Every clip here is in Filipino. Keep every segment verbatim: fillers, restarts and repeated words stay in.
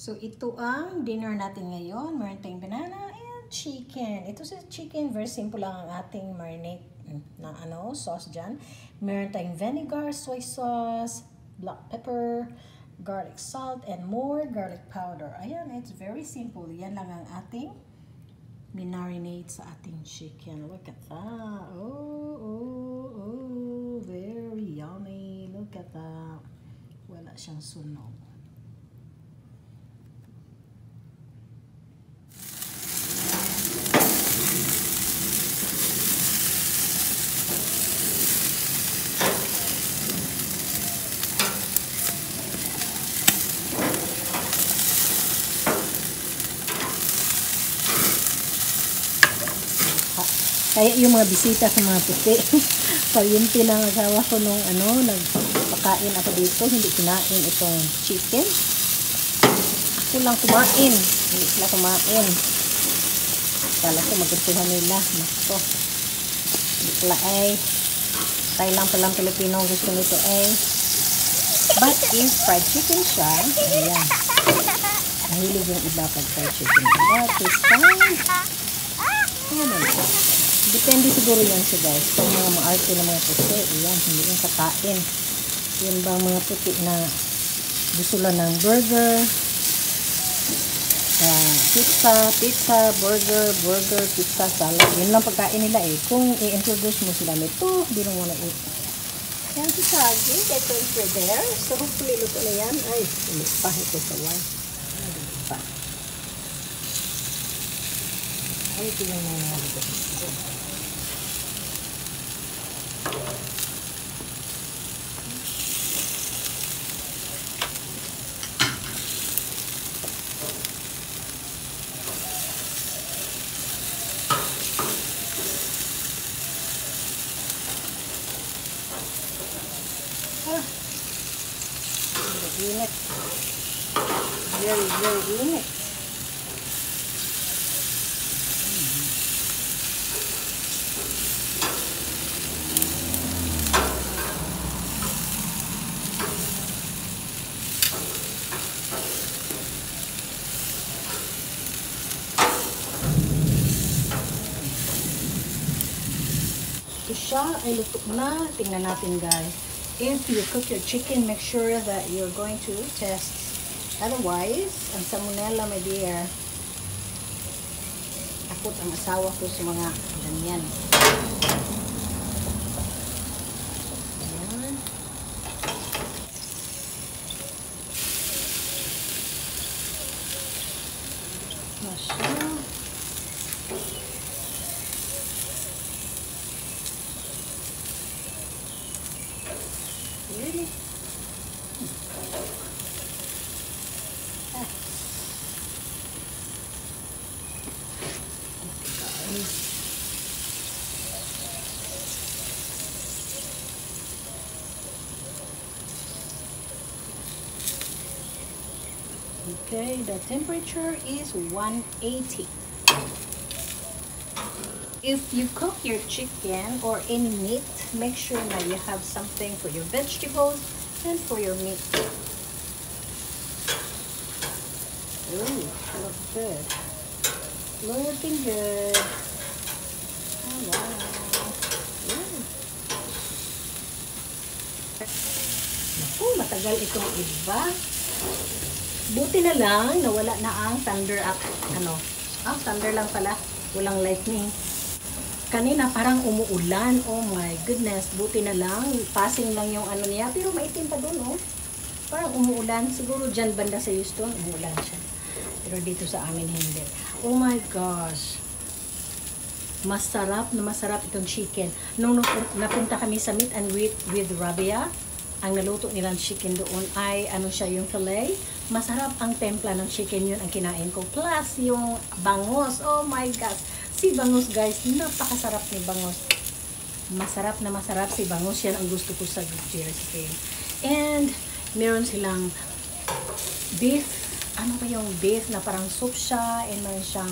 So, ito ang dinner natin ngayon. Meron tayong banana and chicken. Ito sa chicken, very simple lang ang ating marinade na ano, sauce dyan. Meron tayong vinegar, soy sauce, black pepper, garlic salt, and more garlic powder. Ayan, it's very simple. Yan lang ang ating minarinate sa ating chicken. Look at that. Oh, oh, oh. Very yummy. Look at that. Wala siyang sunog. Kaya yung mga bisita sa mga puti, payunti ng asawa ko nung ano, nagpakain ako dito, hindi kinain itong chicken. Ako lang kumain, hindi sila kumain. Kala ko magustuhan nila. Masto. Hindi pala ay, tayo lang palang Pilipino gusto nito ay. But if fried chicken siya, ayan. Mahilig yung iba pag fried chicken. That is fine. Ayan na. Depende siguro yan siya guys. Kung mga maarte na mga puti, yan, hindi yung katain. Yan ba mga puti na gusto lang ng burger, uh, pizza, pizza, burger, burger, pizza, salad. Yun lang pagkain nila eh. Kung i-introduce mo sila nito, hindi nang wala eat. Yan si Sagi, ito is for there. So hopefully luto na yan. Ay, ulit pa ito sa one. Ulit pa. Ay, ito yung mga luto. Init. Very, very init. Ito siya ay luto na. Tingnan natin guys. If you cook your chicken, make sure that you're going to test. Otherwise, ang salmonella, my dear, takot ang asawa ko sa mga ganyan. Ayan. Masya. Really? Ah. Okay. Okay, the temperature is one eighty. If you cook your chicken or any meat, make sure that you have something for your vegetables and for your meat. Ooh, looks good. Looking good. Oh, wow. Yeah. Oh, matagal itong iba. Buti na lang nawala na ang thunder up. Ano? Ah, oh, thunder lang pala. Walang lightning. Kanina parang umuulan. Oh my goodness. Buti na lang. Passing lang yung ano niya. Pero maitim pa dun oh. Parang umuulan. Siguro dyan banda sa Houston. Umuulan siya. Pero dito sa amin hindi. Oh my gosh. Masarap na masarap itong chicken. Nung napunta kami sa meat and with, with Rabia, ang naluto nilang chicken doon ay ano siya yung filet. Masarap ang templa ng chicken. Yun ang kinain ko. Plus yung bangus. Oh my gosh. Si bangus guys, napakasarap ni bangus. Masarap na masarap si bangus. Yan ang gusto ko sa Gucci recipe. And, meron silang beef. Ano ba yung beef na parang soup siya? And meron siyang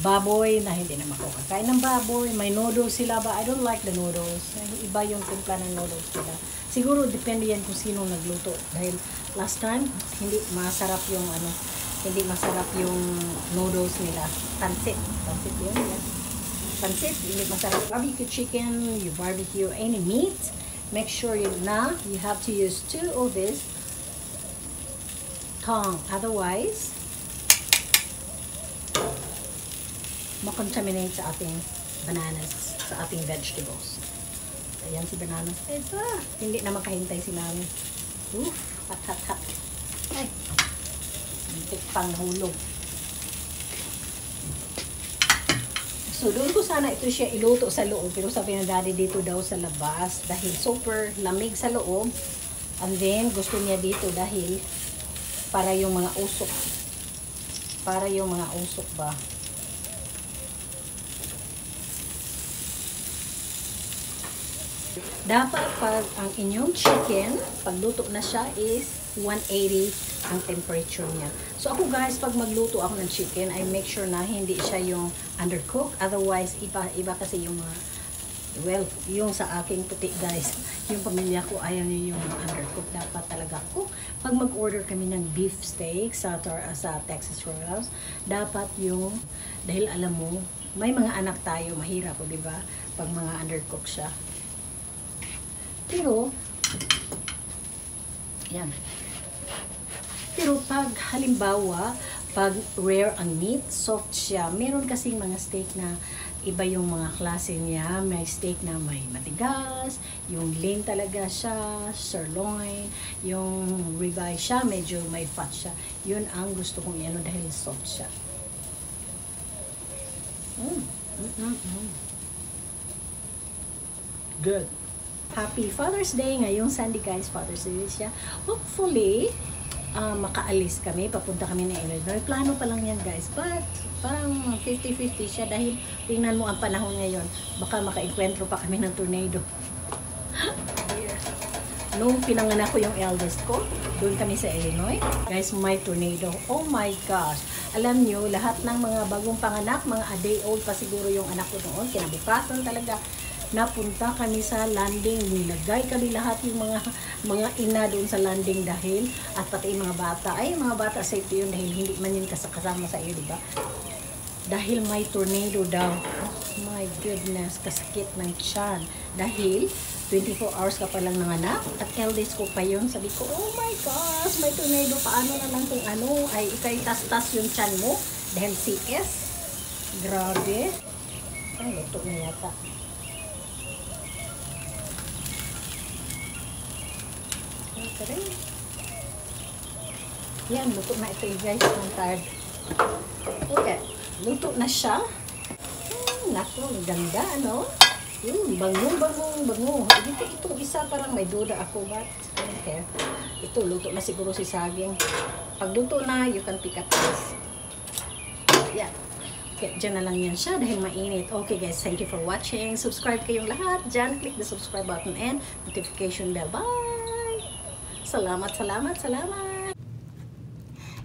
baboy na hindi na makakakain ng baboy. May noodles sila ba? I don't like the noodles. Iba yung timpla ng noodles sila. Siguro, depende yan kung sino nagluto. Dahil last time, hindi masarap yung ano, hindi masarap yung noodles nila. Pancit. Pancit yun. Yes. Pancit, hindi masarap. Barbecue chicken, you barbecue any meat. Make sure you na you have to use two of this tongue. Otherwise, makontaminate sa ating bananas, sa ating vegetables. Ayan si bananas. Ito, hindi na makahintay si mami. Uff, hot, hot, hot. Ay, hindi pang hulog. So, doon ko sana ito siya iluto sa loob. Pero sabi ng daddy dito daw sa labas dahil super lamig sa loob. And then, gusto niya dito dahil para yung mga usok. Para yung mga usok ba. Dapat pag ang inyong chicken, pagluto na siya is one eighty ang temperature niya. So ako guys, pag magluto ako ng chicken, I make sure na hindi siya yung undercooked. Otherwise, iba, iba kasi yung mga, well, yung sa aking puti guys, yung pamilya ko ayaw niyo yung undercooked. Dapat talaga ako, pag mag-order kami ng beef steak sa, sa Texas Roadhouse, dapat yung, dahil alam mo, may mga anak tayo, mahirap o diba, pag mga undercooked siya. Pero, yan. Pero pag halimbawa, pag rare ang meat, soft siya. Meron kasing mga steak na iba yung mga klase niya. May steak na may matigas, yung lean talaga siya, sirloin, yung ribeye siya, medyo may fat siya. Yun ang gusto kong yano dahil soft siya. Mm. Mm -mm -mm. Good. Happy Father's Day. Ngayong Sunday guys, Father's Day siya. Hopefully, uh, makaalis kami. Papunta kami na Illinois. Plano pa lang yan guys. But, parang fifty fifty siya dahil tingnan mo ang panahon ngayon. Baka makainkwentro pa kami ng tornado. Nung pinanganak ko yung eldest ko, doon kami sa Illinois. Guys, may tornado. Oh my gosh. Alam nyo, lahat ng mga bagong panganak, mga a day old pa siguro yung anak ko noon. Kinabukasan talaga. Napunta kami sa landing, nilagay kami lahat yung mga mga ina doon sa landing dahil at pati mga bata, ay mga bata safety yun dahil hindi man yun kasama sa iyo, diba? Dahil may tornado daw. Oh my goodness, kasakit ng tiyan. Dahil twenty-four hours ka pa lang nanganak at eldest ko pa yun. Sabi ko, oh my gosh, may tornado, paano na lang kung ano, ay ikay tas-tas yung tiyan mo dahil C S. Grabe. Ay, ito na yata. Taray. Yan, luto na ito guys. Mantard. Okay, luto na siya. Hmm, naku, ganda, ano? Hmm, bango, bango, bango. Dito, ito isa parang may duda ako, but I don't care. Ito, luto na siguro si saging. Pag luto na, you can pick up this. Yan. Okay, dyan na lang yan siya dahil mainit. Okay guys, thank you for watching. Subscribe kayong lahat. Dyan, click the subscribe button and notification bell. Bye! Salamat, salamat, salamat!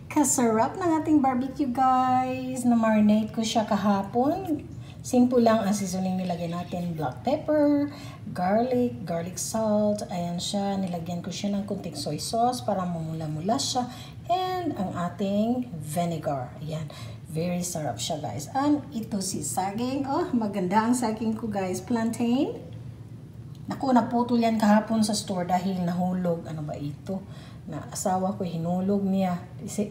Kasarap ng ating barbecue guys! Na-marinate ko siya kahapon. Simple lang ang seasoning nilagyan natin. Black pepper, garlic, garlic salt. Ayan siya. Nilagyan ko siya ng kunting soy sauce para mamula-mula siya. And ang ating vinegar. Ayan. Very sarap siya guys. And ito si saging. Oh, maganda ang saging ko guys. Plantain. Naku, naputol yan kahapon sa store dahil nahulog. Ano ba ito? Na asawa ko, hinulog niya.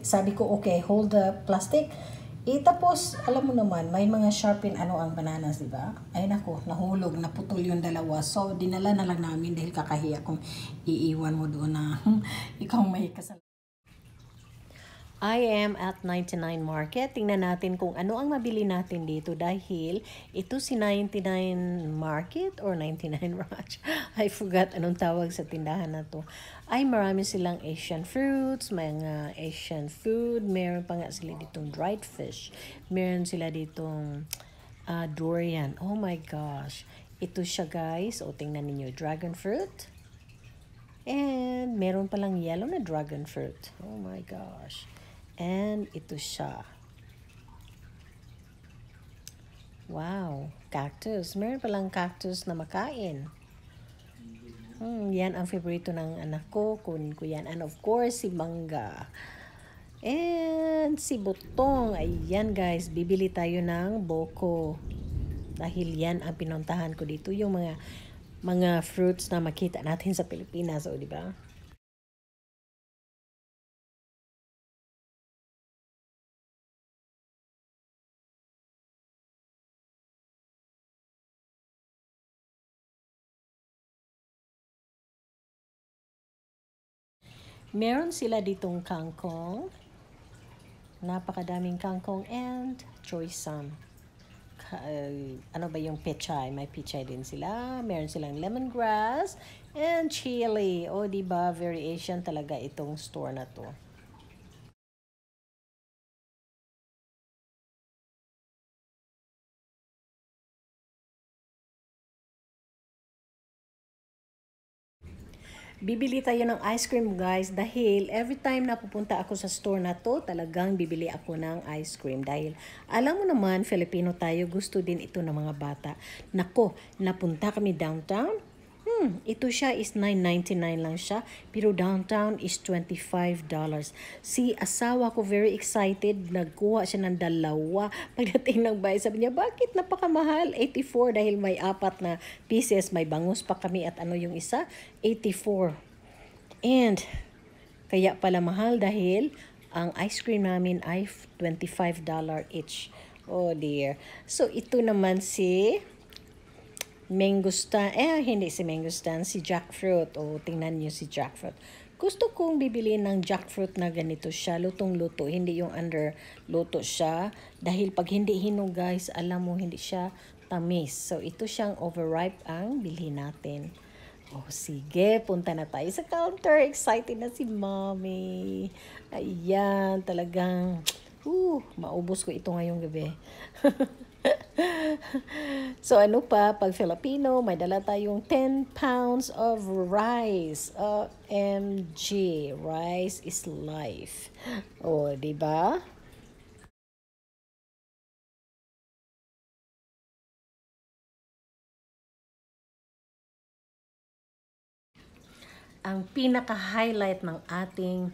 Sabi ko, okay, hold the plastic. E tapos, alam mo naman, may mga sharpen ano ang bananas, diba? Ay naku, nahulog, naputol yung dalawa. So, dinala na lang namin dahil kakahiya kung iiwan mo doon na ikaw may kasalanan. I am at ninety-nine Market. Tingnan natin kung ano ang mabili natin dito dahil ito si ninety-nine Market or ninety-nine Ranch. I forgot anong tawag sa tindahan na to. Ay marami silang Asian fruits, mga Asian food. Meron pa nga sila ditong dried fish. Meron sila ditong uh, durian. Oh my gosh. Ito siya guys. O tingnan ninyo, dragon fruit. And meron palang yellow na dragon fruit. Oh my gosh. And ito siya. Wow. Cactus. Meron palang cactus na makain. Hmm, yan ang favorito ng anak ko. Kun ko yan. And of course, si mangga. And si Butong, ayan guys, bibili tayo ng boko. Dahil yan ang pinuntahan ko dito, yung mga mga fruits na makita natin sa Pilipinas, o di ba? Meron sila ditong kangkong. Napakadaming kangkong and choisan. Uh, ano ba yung pechay? May pechay din sila. Meron silang lemongrass and chili. O, diba? Variation talaga itong store na to. Bibili tayo ng ice cream guys, dahil every time na pupunta ako sa store na to, talagang bibili ako ng ice cream. Dahil alam mo naman, Filipino tayo, gusto din ito ng mga bata. Nako, napunta kami downtown. Hmm, ito siya is nine ninety-nine lang siya, pero downtown is twenty-five dollars. Si asawa ko very excited, nagkuha siya ng dalawa. Pagdating ng bahay, sabi niya, bakit napakamahal? eighty-four dahil may apat na pieces, may bangus pa kami at ano yung isa? eighty-four. And kaya pala mahal dahil ang ice cream namin ay twenty-five dollars each. Oh dear. So ito naman si Mangustan, eh hindi si mangustan, si jackfruit. O, tingnan nyo si jackfruit. Gusto kong bibili ng jackfruit na ganito siya, lutong-luto, hindi yung under luto siya. Dahil pag hindi hinog guys, alam mo hindi siya tamis. So, ito siyang overripe ang bilhin natin. O, sige, punta na tayo sa counter. Excited na si mommy. Ayan, talagang, uh, maubos ko ito ngayong gabi. So ano pa, pag Filipino, may dala tayong ten pounds of rice. O M G, rice is life. O, diba? Ang pinaka-highlight ng ating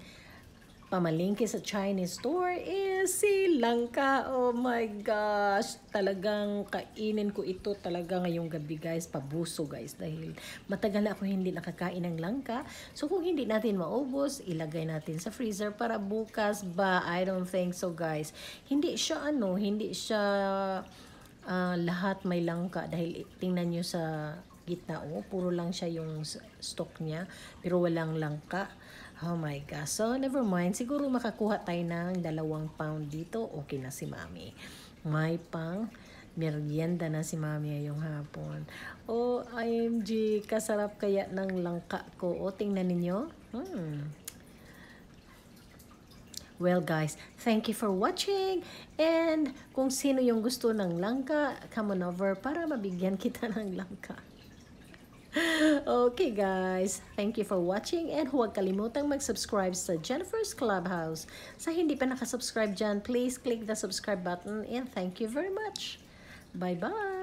pamalingki sa Chinese store is si langka. Oh my gosh, talagang kainin ko ito talaga ngayong gabi guys, pabuso guys, dahil matagal na ako hindi nakakain ng langka. So kung hindi natin maubos, ilagay natin sa freezer para bukas ba? I don't think so guys. Hindi siya ano, hindi siya uh, lahat may langka, dahil tingnan nyo sa gitna, oh, puro lang siya yung stock niya, pero walang langka. Oh my gosh. So, never mind. Siguro makakuha tayo ng dalawang pound dito. Okay na si mami. May pang merienda na si mami ngayong hapon. Oh, O M G. Kasarap kaya ng langka ko. O, tingnan ninyo. Hmm. Well guys, thank you for watching. And kung sino yung gusto ng langka, come on over para mabigyan kita ng langka. Okay guys, thank you for watching, and huwag kalimutang mag-subscribe sa Jennifer's Clubhouse. Sa hindi pa nakasubscribe dyan, please click the subscribe button, and thank you very much. Bye-bye!